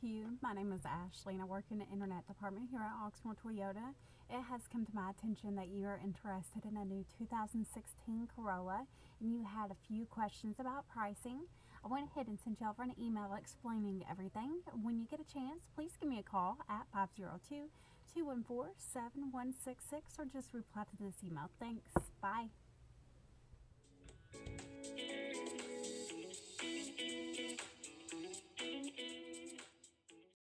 Hugh. My name is Ashley and I work in the internet department here at Oxmoor Toyota. It has come to my attention that you are interested in a new 2016 Corolla and you had a few questions about pricing. I went ahead and sent you over an email explaining everything. When you get a chance, please give me a call at 502-214-7166 or just reply to this email. Thanks. Bye.